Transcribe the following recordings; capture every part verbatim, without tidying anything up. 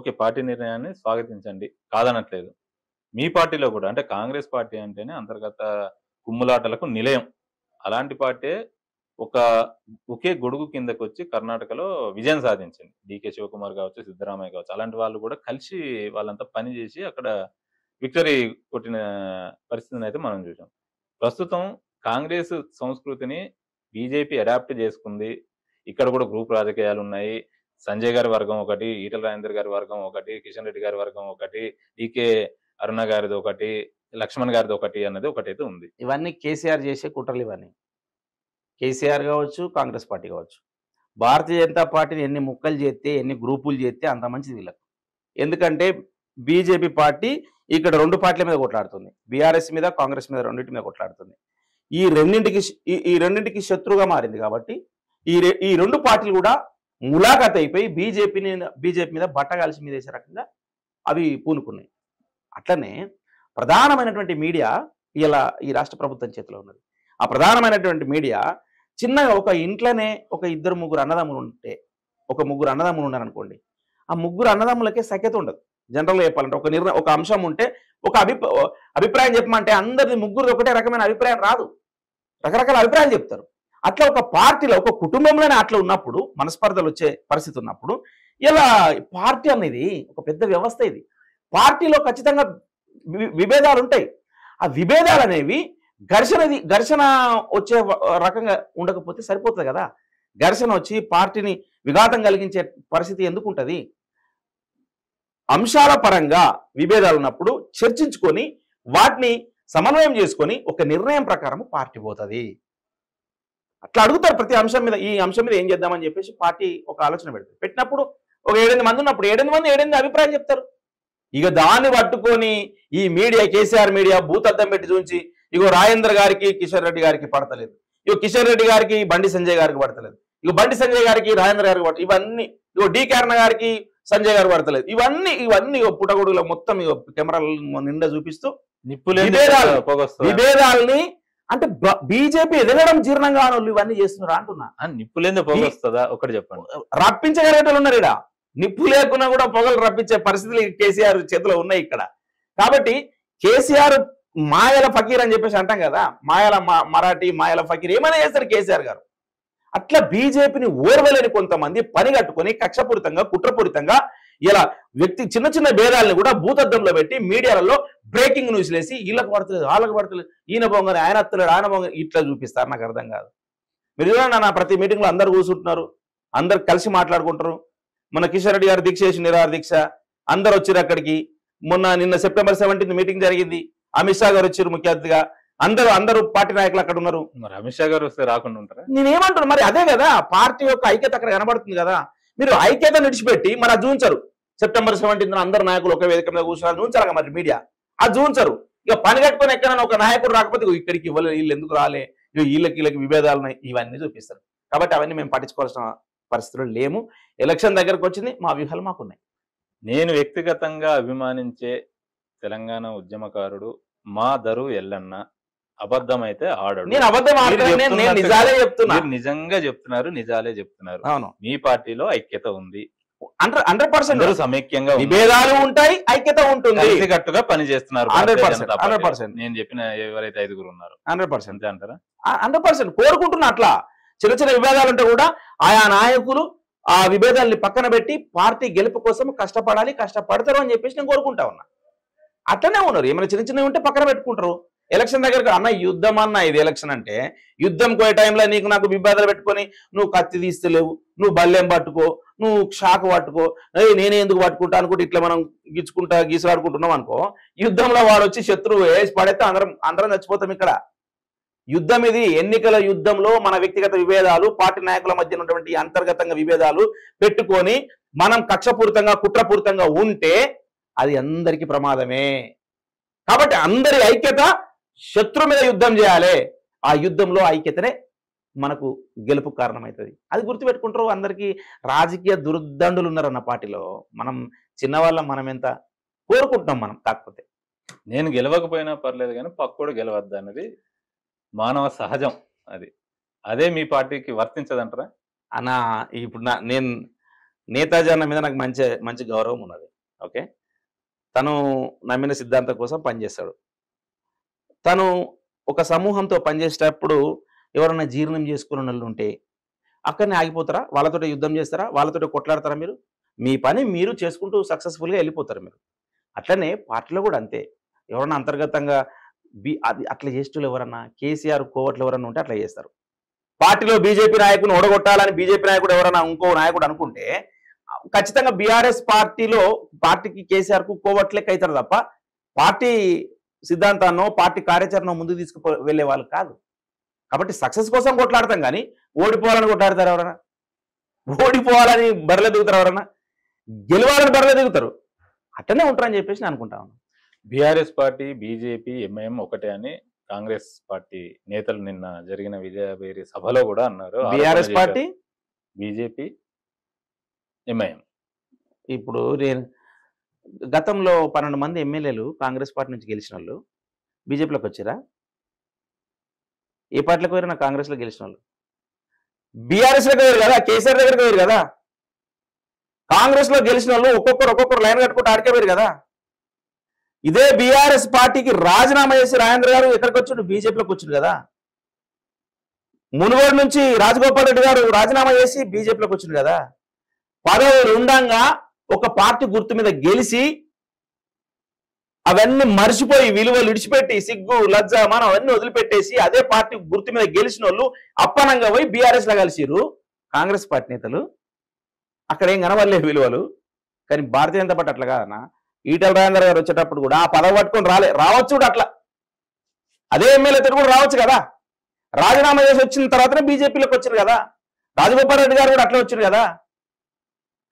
Okay party నిర్ణయాన్ని స్వాగతించండి, కాదనట్లేదు. మీ పార్టీలో కూడా అంటే కాంగ్రెస్ పార్టీ అంటేనే అంతర్గత కుమ్ములాటలకు నిలయం. అలాంటి పార్టీ ఒక ఒకే గొడుగు కిందకు వచ్చి కర్ణాటకలో విజయం సాధించింది. డీకే శివకుమార్ కావచ్చు, సిద్ధరామయ్య కావచ్చు, అలాంటి వాళ్ళు కూడా కలిసి వాళ్ళంతా పనిచేసి అక్కడ విక్టరీ కొట్టిన పరిస్థితిని అయితే మనం చూసాం. ప్రస్తుతం కాంగ్రెస్ సంస్కృతిని బీజేపీ అడాప్ట్ చేసుకుంది. ఇక్కడ కూడా గ్రూప్ రాజకీయాలు ఉన్నాయి. సంజయ్ గారి వర్గం ఒకటి, ఈటల రాజేందర్ గారి వర్గం ఒకటి, కిషన్ రెడ్డి గారి వర్గం ఒకటి, డీకే అరుణ గారిది ఒకటి, లక్ష్మణ్ గారిది ఒకటి అన్నది ఒకటైతే ఉంది. ఇవన్నీ కేసీఆర్ చేసే కుట్రలు. ఇవన్నీ కేసీఆర్ కావచ్చు, కాంగ్రెస్ పార్టీ కావచ్చు. భారతీయ జనతా పార్టీని ఎన్ని ముక్కలు చేస్తే, ఎన్ని గ్రూపులు చేస్తే అంత మంచిది వీళ్ళకు. ఎందుకంటే బీజేపీ పార్టీ ఇక్కడ రెండు పార్టీల మీద కొట్లాడుతుంది, బీఆర్ఎస్ మీద, కాంగ్రెస్ మీద, రెండింటి మీద కొట్లాడుతుంది. ఈ రెండింటికి ఈ రెండింటికి శత్రువుగా మారింది కాబట్టి ఈ ఈ రెండు పార్టీలు కూడా ములాఖత్ అయిపోయి బీజేపీని బీజేపీ మీద బట్ట కలిసి మీద వేసే రకంగా అవి పూనుకున్నాయి. అట్లనే ప్రధానమైనటువంటి మీడియా ఇలా ఈ రాష్ట్ర ప్రభుత్వం చేతిలో ఉన్నది. ఆ ప్రధానమైనటువంటి మీడియా చిన్నగా ఒక ఇంట్లోనే ఒక ఇద్దరు ముగ్గురు అన్నదమ్ములు ఉంటే, ఒక ముగ్గురు అన్నదమ్ములు ఉన్నారనుకోండి, ఆ ముగ్గురు అన్నదమ్ములకే సఖ్యత ఉండదు. జనరల్గా చెప్పాలంటే ఒక నిర్ణయం, ఒక అంశం ఉంటే, ఒక అభిప్రా అభిప్రాయం చెప్పమంటే అందరిది ముగ్గురు ఒకటే రకమైన అభిప్రాయం రాదు, రకరకాల అభిప్రాయాలు చెప్తారు. అట్లా ఒక పార్టీలో, ఒక కుటుంబంలోనే అట్లా ఉన్నప్పుడు, మనస్పర్ధలు వచ్చే పరిస్థితి ఉన్నప్పుడు, ఇలా పార్టీ అనేది ఒక పెద్ద వ్యవస్థ. ఇది పార్టీలో ఖచ్చితంగా విభేదాలు ఉంటాయి. ఆ విభేదాలు అనేవి ఘర్షణ ఘర్షణ వచ్చే రకంగా ఉండకపోతే సరిపోతుంది కదా. ఘర్షణ వచ్చి పార్టీని విఘాతం కలిగించే పరిస్థితి ఎందుకు ఉంటుంది? అంశాల పరంగా విభేదాలు ఉన్నప్పుడు చర్చించుకొని వాటిని సమన్వయం చేసుకొని ఒక నిర్ణయం ప్రకారం పార్టీ పోతుంది. అట్లా అడుగుతారు ప్రతి అంశం మీద, ఈ అంశం మీద ఏం చేద్దామని చెప్పేసి పార్టీ ఒక ఆలోచన పెడుతుంది. పెట్టినప్పుడు ఒక ఏడెనిమిది మంది ఉన్నప్పుడు ఏడెనిమిది మంది ఏడెనిమిది అభిప్రాయం చెప్తారు. ఇక దాన్ని పట్టుకొని ఈ మీడియా, కేసీఆర్ మీడియా భూతద్దం పెట్టి చూసి, ఇగో రాజేంద్ర గారికి కిషన్ రెడ్డి గారికి పడతలేదు, ఇగో కిషన్ రెడ్డి గారికి బండి సంజయ్ గారికి పడతలేదు, ఇగో బండి సంజయ్ గారికి రాజేంద్ర గారికి పడతలేదు, ఇవన్నీ ఇగో డి కరుణ గారికి సంజయ్ గారు పడతలేదు, ఇవన్నీ ఇవన్నీ ఇగో పుట్టగొడుగులో మొత్తం ఇగో కెమెరాల నిండా చూపిస్తూ విభేదాలని అంటే బీజేపీ ఎదగడం జీర్ణం కాని ఇవన్నీ చేస్తున్నారు అంటున్నా. నిప్పులేందో పొగ వస్తుందా? ఒకటి చెప్పండి, రప్పించగలిగేటోళ్ళు ఉన్నారు ఇక్కడ. నిప్పు లేకున్నా కూడా పొగలు రప్పించే పరిస్థితులు కేసీఆర్ చేతిలో ఉన్నాయి ఇక్కడ. కాబట్టి కేసీఆర్ మాయల ఫకీర్ అని చెప్పేసి అంటాం కదా, మాయల మరాఠీ, మాయల ఫకీర్, ఏమైనా చేస్తారు కేసీఆర్ గారు. అట్లా బీజేపీని ఓర్వలేని కొంతమంది పని కట్టుకొని కక్షపూరితంగా, కుట్రపూరితంగా ఇలా వ్యక్తి చిన్న చిన్న భేదాలను కూడా భూతద్దంలో పెట్టి మీడియాలలో బ్రేకింగ్ న్యూస్ లేసి వీళ్ళకు పడతలేదు, వాళ్ళకు పడతలేదు, ఈయన బొంగని ఆయన అత్తలేడు, ఆయన బొంగని ఇట్లా చూపిస్తారు. నాకు అర్థం కాదు. మీరు నా ప్రతి మీటింగ్లో అందరు కూర్చుంటున్నారు, అందరు కలిసి మాట్లాడుకుంటారు. మన కిషన్ రెడ్డి గారు దీక్ష చేసి నిరాహార దీక్ష, అందరు వచ్చారు అక్కడికి. మొన్న నిన్న సెప్టెంబర్ సెవెంటీన్త్ మీటింగ్ జరిగింది, అమిత్ షా గారు వచ్చారు ముఖ్య అతిథిగా, అందరూ అందరూ పార్టీ నాయకులు అక్కడ ఉన్నారు. మరి అమిత్ షా గారు వస్తే రాకుండా ఉంటారా? నేనేమంటాను, మరి అదే కదా పార్టీ యొక్క ఐక్యత అక్కడ కనబడుతుంది కదా. మీరు ఐక్యత విడిచిపెట్టి మరి అది చూంచారు. సెప్టెంబర్ సెవెంటీన్త్ అందరు నాయకులు ఒక వేదిక మీద కూర్చున్నారు చూంచారు. మరి మీడియా అది చూంచారు. ఇక పని కట్టుకుని ఎక్కడైనా ఒక నాయకుడు రాకపోతే ఇక్కడికి ఇవ్వలేదు, వీళ్ళు ఎందుకు రాలే, వీళ్ళకి వీళ్ళకి విభేదాలు ఉన్నాయి, ఇవన్నీ చూపిస్తారు. కాబట్టి అవన్నీ మేము పట్టించుకోవాల్సిన పరిస్థితులు లేము. ఎలక్షన్ దగ్గరకు వచ్చింది, మా వ్యూహాలు మాకున్నాయి. నేను వ్యక్తిగతంగా అభిమానించే తెలంగాణ ఉద్యమకారుడు మా దరు ఎల్లన్న అబద్ధం అయితే ఆడడు. నేను అబద్ధం ఆడను, నేను నిజాలే చెప్తున్నా. నిజంగా చెప్తున్నారు, నిజాలే చెప్తున్నారు. అవును, మీ పార్టీలో ఐక్యత ఉంది, హండ్రెడ్ పర్సెంట్ సమైక్యంగా విభేదాలు ఉంటాయి, ఐక్యత ఉంటుంది, కలిసికట్టుగా పని చేస్తున్నారు. హండ్రెడ్ పర్సెంట్ నేను చెప్పిన ఎవరైతే ఐదుగురు ఉన్నారు హండ్రెడ్ పర్సెంట్ అంటారా? హండ్రెడ్ పర్సెంట్ కోరుకుంటున్నా. అట్లా చిన్న చిన్న విభేదాలు ఉంటే కూడా ఆయా నాయకులు ఆ విభేదాలని పక్కన పెట్టి పార్టీ గెలుపు కోసం కష్టపడాలి, కష్టపడతారు అని చెప్పేసి నేను కోరుకుంటా ఉన్నా. అట్లనే ఉన్నారు, ఏమైనా చిన్న చిన్నవి ఉంటే పక్కన పెట్టుకుంటారు. ఎలక్షన్ దగ్గరకు అన్న యుద్ధం, అన్న ఇది ఎలక్షన్ అంటే యుద్ధం. పోయే టైంలో నీకు నాకు విభేదాలు పెట్టుకొని నువ్వు కత్తి తీస్తలేవు, నువ్వు బల్లెం పట్టుకో, నువ్వు షాక్ పట్టుకో, నేనే ఎందుకు పట్టుకుంటా అనుకుంటే ఇట్లా మనం గిచ్చుకుంటా గీసులాడుకుంటున్నాం అనుకో. యుద్ధంలో వాడు వచ్చి శత్రువు వేసి పడేస్తే అందరం అందరం చచ్చిపోతాం. ఇక్కడ యుద్ధం ఇది, ఎన్నికల యుద్ధంలో మన వ్యక్తిగత విభేదాలు, పార్టీ నాయకుల మధ్య ఉన్నటువంటి అంతర్గతంగా విభేదాలు పెట్టుకొని మనం కక్షపూరితంగా, కుట్రపూరితంగా ఉంటే అది అందరికీ ప్రమాదమే. కాబట్టి అందరి ఐక్యత, శత్రు మీద యుద్ధం చేయాలి. ఆ యుద్ధంలో ఐక్యతనే మనకు గెలుపు కారణమవుతుంది. అది గుర్తుపెట్టుకుంటారు. అందరికీ రాజకీయ దుర్దండులు ఉన్నారన్న పార్టీలో మనం చిన్నవాళ్ళం, మనం ఎంత కోరుకుంటున్నాం మనం. కాకపోతే నేను గెలవకపోయినా పర్లేదు కానీ పక్కోడు గెలవద్దు అన్నది మానవ సహజం. అది అదే మీ పార్టీకి వర్తించదంటారా అన్న? ఇప్పుడు నేను నేతాజీ అన్న మీద నాకు మంచి మంచి గౌరవం ఉన్నది. ఓకే, తను నమ్మిన సిద్ధాంతం కోసం పనిచేస్తాడు. తను ఒక సమూహంతో పనిచేసేటప్పుడు ఎవరైనా జీర్ణం చేసుకునే వాళ్ళు ఉంటే అక్కడనే ఆగిపోతారా? వాళ్ళతో యుద్ధం చేస్తారా? వాళ్ళతో కొట్లాడతారా? మీరు మీ పని మీరు చేసుకుంటూ సక్సెస్ఫుల్గా వెళ్ళిపోతారు మీరు. అట్లనే పార్టీలో కూడా అంతే. ఎవరన్నా అంతర్గతంగా బి అది అట్లా చేసేటోళ్ళు ఎవరన్నా కేసీఆర్ కోవట్లు ఎవరన్నా ఉంటే అట్లా చేస్తారు. పార్టీలో బీజేపీ నాయకుని ఓడగొట్టాలని బీజేపీ నాయకుడు ఎవరన్నా ఇంకో నాయకుడు అనుకుంటే ఖచ్చితంగా బీఆర్ఎస్ పార్టీలో పార్టీకి కేసీఆర్ కు కోవట్లెక్క అవుతారు తప్ప పార్టీ సిద్ధాంతాన్నో పార్టీ కార్యాచరణను ముందుకు తీసుకు వెళ్ళే వాళ్ళు కాదు. కాబట్టి సక్సెస్ కోసం కొట్లాడతాం కానీ ఓడిపోవాలని కొట్లాడతారు ఎవరన్నా? ఓడిపోవాలని బరిలో దిగుతారు ఎవరన్నా? గెలవాలని బరిలో దిగుతారు. అట్టనే ఉంటారని చెప్పేసి నేను అనుకుంటా ఉన్నాను. బీఆర్ఎస్ పార్టీ, బీజేపీ, ఎంఐఎం ఒకటే అని కాంగ్రెస్ పార్టీ నేతలు నిన్న జరిగిన విజయభేరి సభలో కూడా అన్నారు. BRS party, BJP, MIM. ఇప్పుడు నేను గతంలో పన్నెండు మంది ఎమ్మెల్యేలు కాంగ్రెస్ పార్టీ నుంచి గెలిచిన వాళ్ళు బీజేపీలోకి వచ్చారా? ఏ పార్టీలకు పోయారు? నా కాంగ్రెస్లో గెలిచిన వాళ్ళు బీఆర్ఎస్లోకి పోయారు కదా, కేసీఆర్ దగ్గరికి పోయారు కదా. కాంగ్రెస్లో గెలిచిన వాళ్ళు ఒక్కొక్కరు ఒక్కొక్కరు లైన్ కట్టుకుంటూ ఆడికపోయారు కదా. ఇదే బీఆర్ఎస్ పార్టీకి రాజీనామా చేసి రాజేంద్ర గారు ఎక్కడికి వచ్చాడు? బీజేపీలోకి వచ్చాడు కదా. మునుగోడు నుంచి రాజగోపాల్ రెడ్డి గారు రాజీనామా చేసి బీజేపీలోకి వచ్చాడు కదా. పదవులు ఉండగా ఒక పార్టీ గుర్తు మీద గెలిచి అవన్నీ మర్చిపోయి విలువలు విడిచిపెట్టి సిగ్గు లజ్జ మనం అవన్నీ వదిలిపెట్టేసి అదే పార్టీ గుర్తు మీద గెలిచిన వాళ్ళు అప్పనంగా పోయి బీఆర్ఎస్ లో కలిసిరు కాంగ్రెస్ పార్టీ నేతలు. అక్కడ ఏం కనబడలేదు విలువలు. కానీ భారతీయ జనతా పార్టీ అట్లా కాదన్నా. ఈటల రాజేందర్ గారు వచ్చేటప్పుడు కూడా ఆ పదవి పట్టుకొని రాలే, రావచ్చు కూడా అట్లా. అదే ఎమ్మెల్యేతో కూడా రావచ్చు కదా. రాజీనామా చేసి వచ్చిన తర్వాతనే బీజేపీలోకి వచ్చారు కదా. రాజగోపాల్ రెడ్డి గారు కూడా అట్లా వచ్చారు కదా.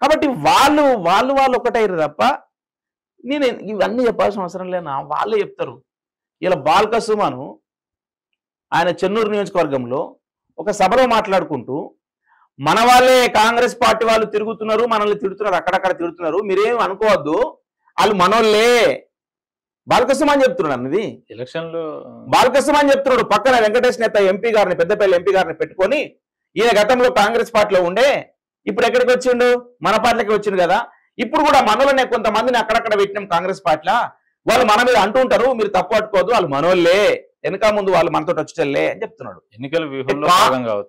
కాబట్టి వాళ్ళు వాళ్ళు వాళ్ళు ఒక్కటైరు తప్ప నేను ఇవన్నీ చెప్పాల్సిన అవసరం లేనా? వాళ్ళే చెప్తారు. ఇలా బాల్క సుమను ఆయన చెన్నూరు నియోజకవర్గంలో ఒక సభలో మాట్లాడుకుంటూ మన వాళ్ళే కాంగ్రెస్ పార్టీ వాళ్ళు తిరుగుతున్నారు, మనల్ని తిడుతున్నారు, అక్కడక్కడ తిడుతున్నారు, మీరేం అనుకోవద్దు, వాళ్ళు మనోళ్ళే, బాలకృష్ణ అని చెప్తున్నాడు. ఇది ఎలక్షన్ లో బాలకృష్ణ అని చెప్తున్నాడు. పక్కన వెంకటేష్ నేత ఎంపీ గారిని, పెద్దపల్లి ఎంపీ గారిని పెట్టుకొని ఈయన గతంలో కాంగ్రెస్ పార్టీలో ఉండే ఇప్పుడు ఎక్కడికి వచ్చిండు? మన పార్టీలకి వచ్చిండు కదా. ఇప్పుడు కూడా మనోళ్ళనే కొంతమందిని అక్కడక్కడ పెట్టినాం కాంగ్రెస్ పార్టీలా, వాళ్ళు మన మీద అంటూ ఉంటారు, మీరు తప్పు పట్టుకోవద్దు, వాళ్ళు మనోళ్ళే, వెనక ముందు వాళ్ళు మనతో వచ్చేటోళ్ళే అని చెప్తున్నాడు. ఎన్నికల వ్యూహంలో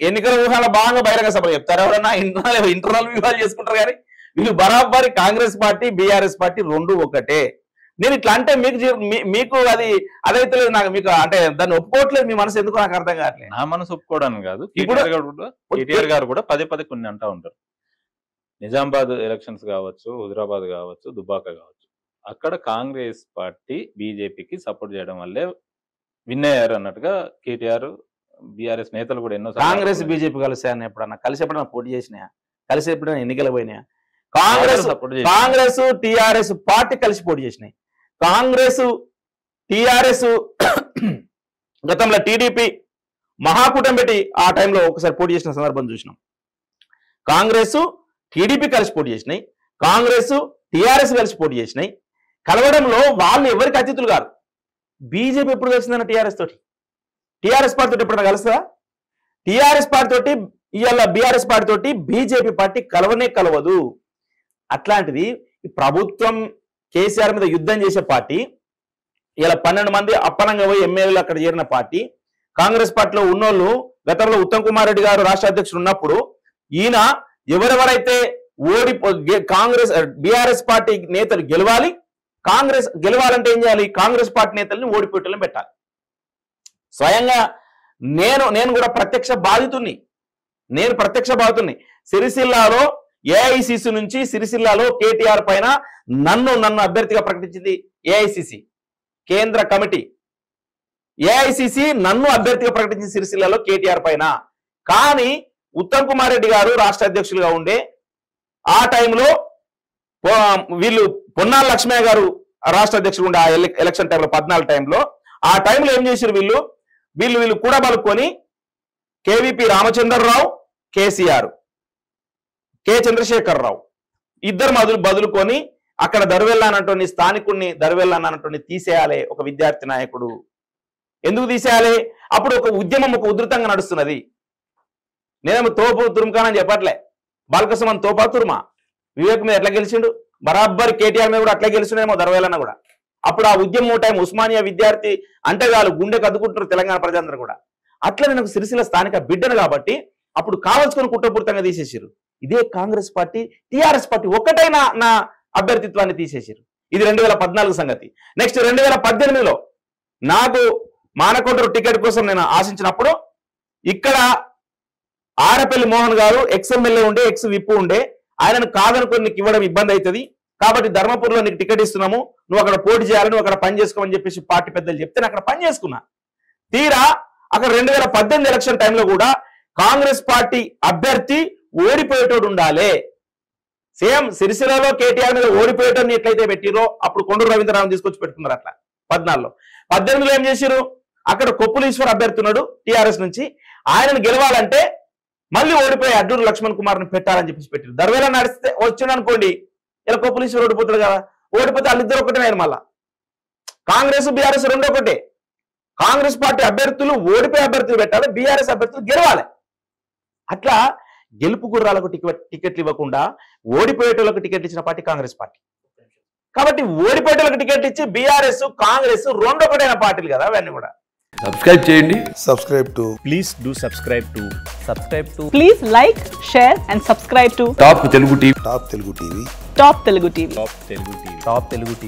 ఎన్నికల వ్యూహాల్లో బాగా బహిరంగ సభలు చెప్తారు. ఎవరన్నా ఇంటర్నల్ ఇంటర్నల్ వ్యూహాలు చేసుకుంటారు. కానీ వీళ్ళు బరాబరి కాంగ్రెస్ పార్టీ, బీఆర్ఎస్ పార్టీ రెండు ఒకటే. నేను ఇట్లా అంటే మీకు మీకు అది అదైతే లేదు నాకు, మీకు అంటే దాన్ని ఒప్పుకోవట్లేదు మీ మనసు, ఎందుకు నాకు అర్థం కావట్లేదు. నా మనసు ఒప్పుకోవడానికి కాదు. కేటీఆర్ గారు కూడా పదే పదే కొన్ని అంటా ఉంటారు. నిజామాబాద్ ఎలక్షన్స్ కావచ్చు, హుజరాబాద్ కావచ్చు, దుబ్బాక కావచ్చు, అక్కడ కాంగ్రెస్ పార్టీ బీజేపీకి సపోర్ట్ చేయడం వల్లే విన్ అయ్యారు అన్నట్టుగా కేటీఆర్, బీఆర్ఎస్ నేతలు కూడా ఎన్నో. కాంగ్రెస్ బీజేపీ కలిసాను ఎప్పుడన్నా? కలిసి ఎప్పుడన్నా పోటీ చేసినాయా? కలిసి ఎప్పుడైనా ఎన్నికలు పోయినాయా? కాంగ్రెస్ కాంగ్రెస్ టిఆర్ఎస్ పార్టీ కలిసి పోటీ చేసినాయి. కాంగ్రెస్ టిఆర్ఎస్ గతంలో టీడీపీ మహాకూటమి పెట్టి ఆ టైంలో ఒకసారి పోటీ చేసిన సందర్భం చూసినాం. కాంగ్రెస్ టీడీపీ కలిసి పోటీ చేసినాయి. కాంగ్రెస్ టిఆర్ఎస్ కలిసి పోటీ చేసినాయి. కలవడంలో వాళ్ళు ఎవరికి అతిథులు కాదు. బీజేపీ ఎప్పుడు కలిసిందన్న టిఆర్ఎస్ తోటి? టిఆర్ఎస్ పార్టీ తోటి ఎప్పుడన్నా కలుస్తుందా? టిఆర్ఎస్ పార్టీ తోటి ఇవాళ బీఆర్ఎస్ పార్టీ తోటి బీజేపీ పార్టీ కలవనే కలవదు. అట్లాంటిది ప్రభుత్వం కేసీఆర్ మీద యుద్ధం చేసే పార్టీ, ఇలా పన్నెండు మంది అప్పనంగా పోయి ఎమ్మెల్యేలు అక్కడ చేరిన పార్టీ. కాంగ్రెస్ పార్టీలో ఉన్నోళ్ళు గతంలో ఉత్తమ్ కుమార్ రెడ్డి గారు రాష్ట్ర అధ్యక్షుడు ఉన్నప్పుడు ఈయన ఎవరెవరైతే ఓడి కాంగ్రెస్ బీఆర్ఎస్ పార్టీ నేతలు గెలవాలి, కాంగ్రెస్ గెలవాలంటే ఏం చేయాలి? కాంగ్రెస్ పార్టీ నేతల్ని ఓడిపోయేటోళ్ళని పెట్టాలి. స్వయంగా నేను నేను కూడా ప్రత్యక్ష బాధితుణ్ణి. నేను ప్రత్యక్ష బాధితుని. సిరిసిల్లాలో ఏఐసిసి నుంచి సిరిసిల్లాలో కేటీఆర్ పైన నన్ను నన్ను అభ్యర్థిగా ప్రకటించింది ఏఐసిసి కేంద్ర కమిటీ. ఏఐసిసి నన్ను అభ్యర్థిగా ప్రకటించింది సిరిసిల్లాలో కేటీఆర్ పైన. కానీ ఉత్తమ్ కుమార్ రెడ్డి గారు రాష్ట్ర అధ్యక్షులుగా ఉండే ఆ టైంలో వీళ్ళు పొన్నాల లక్ష్మయ్య గారు రాష్ట్ర అధ్యక్షులు ఉండే ఆ ఎలక్షన్ టైంలో పద్నాలుగు టైంలో ఆ టైంలో ఏం చేశారు? వీళ్ళు వీళ్ళు వీళ్ళు కూడా బలుకొని KVP Ramachandra Rao, KCR, K Chandrashekar Rao ఇద్దరు మధులు బదులుకొని అక్కడ దరువెల్లా అన్నటువంటి స్థానికుడిని, దరువెల్లా అన్నటువంటి తీసేయాలి ఒక విద్యార్థి నాయకుడు. ఎందుకు తీసేయాలి? అప్పుడు ఒక ఉద్యమం ఒక ఉధృతంగా నడుస్తున్నది. నేనేమో తోపు తురుముకానని చెప్పట్లే. బాలకృష్ణ తోపా తురుమా వివేక్ మీద ఎట్లా గెలిచిండు, బరాబర్ కేటీఆర్ మీద కూడా అట్లా గెలిచినేమో దర్వేలన్న కూడా. అప్పుడు ఆ ఉద్యమం టైం ఉస్మానియా విద్యార్థి అంటే వాళ్ళు గుండె కదుకుంటారు తెలంగాణ ప్రజలందరూ కూడా. అట్లా నాకు సిరిసిల్ల స్థానిక బిడ్డను కాబట్టి అప్పుడు కావాల్సుకొని కుట్రపూరితంగా తీసేసారు. ఇదే కాంగ్రెస్ పార్టీ టీఆర్ఎస్ పార్టీ ఒక్కటైనా నా అభ్యర్థిత్వాన్ని తీసేసారు. ఇది రెండు వేల పద్నాలుగు సంగతి. నెక్స్ట్ రెండు వేల పద్దెనిమిదిలో నాకు మానకొండూరు టికెట్ కోసం నేను ఆశించినప్పుడు ఇక్కడ ఆరపల్లి మోహన్ గారు ఎక్స్ ఎమ్మెల్యే ఉండే, ఎక్స్ విప్పు ఉండే, ఆయనను కాదనుకొని నీకు ఇవ్వడం ఇబ్బంది అవుతుంది కాబట్టి ధర్మపూర్లో నీకు టికెట్ ఇస్తున్నాము, నువ్వు అక్కడ పోటీ చేయాలి, నువ్వు అక్కడ పని చేసుకోమని చెప్పేసి పార్టీ పెద్దలు చెప్తే అక్కడ పని చేసుకున్నా. తీరా అక్కడ రెండు వేల పద్దెనిమిది ఎలక్షన్ టైంలో కూడా కాంగ్రెస్ పార్టీ అభ్యర్థి ఓడిపోయేటోడు ఉండాలి. సేమ్ సిరిసిల్లలో కేటీఆర్ మీద ఓడిపోయేటోడిని ఎట్లయితే పెట్టిరో అప్పుడు కొండూరు రవీంద్రరావు తీసుకొచ్చి పెట్టుకున్నారు. అట్లా పద్నాలుగులో పద్దెనిమిదిలో ఏం చేశారు, అక్కడ కొప్పులీశ్వర్ అభ్యర్థి ఉన్నాడు టీఆర్ఎస్ నుంచి, ఆయనను గెలవాలంటే మళ్ళీ ఓడిపోయి అడ్డూరు లక్ష్మణ్ కుమార్ని పెట్టాలని చెప్పేసి పెట్టారు. దర్వేలా నడిస్తే వచ్చిండు అనుకోండి, ఇలా కొప్పులీశ్వర్ ఓడిపోతాడు కదా, ఓడిపోతే వాళ్ళిద్దరు ఒకటే ఆయన. మళ్ళా కాంగ్రెస్ బీఆర్ఎస్ రెండు ఒకటే, కాంగ్రెస్ పార్టీ అభ్యర్థులు ఓడిపోయి అభ్యర్థులు పెట్టాలి, బీఆర్ఎస్ అభ్యర్థులు గెలవాలి. అట్లా గెలుపు గుర్రాలకు టికెట్ టికెట్లు ఇవ్వకుండా ఓడిపోయేటోళ్ళకు టికెట్లు ఇచ్చిన పార్టీ కాంగ్రెస్ పార్టీ. కాబట్టి ఓడిపోయేటోళ్ళకి టికెట్ ఇచ్చి బీఆర్ఎస్ కాంగ్రెస్ రెండు ఒకటైన పార్టీలు కదా అవన్నీ కూడా. Subscribe చేయండి. Subscribe to. Please do subscribe to. Subscribe to. Please like, share and subscribe to. Top Telugu T V. Top Telugu T V. Top Telugu T V. Top Telugu T V. Top Telugu T V.